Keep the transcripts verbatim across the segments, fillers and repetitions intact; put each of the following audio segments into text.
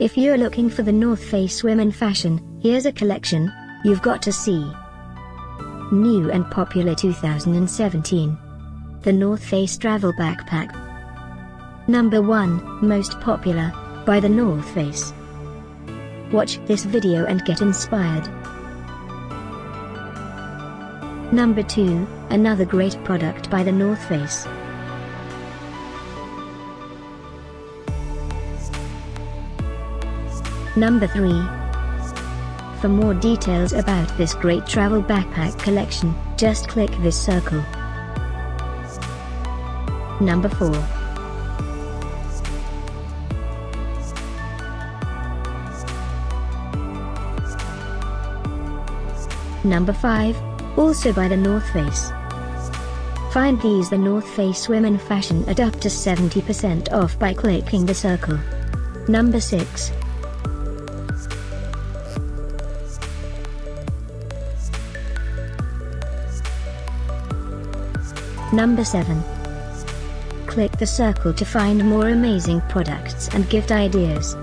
If you're looking for the North Face women fashion, here's a collection you've got to see. New and popular two thousand seventeen. The North Face Travel Backpack. Number one, most popular, by The North Face. Watch this video and get inspired. Number two, another great product by The North Face. Number three. For more details about this great travel backpack collection, just click this circle. Number four. Number five, also by The North Face. Find these The North Face women fashion at up to seventy percent off by clicking the circle. Number six. Number seven. Click the circle to find more amazing products and gift ideas.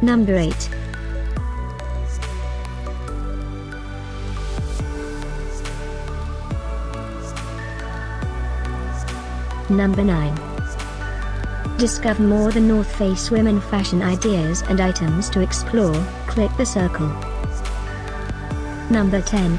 Number eight. Number nine. Discover more The North Face women fashion ideas and items to explore, click the circle. Number ten.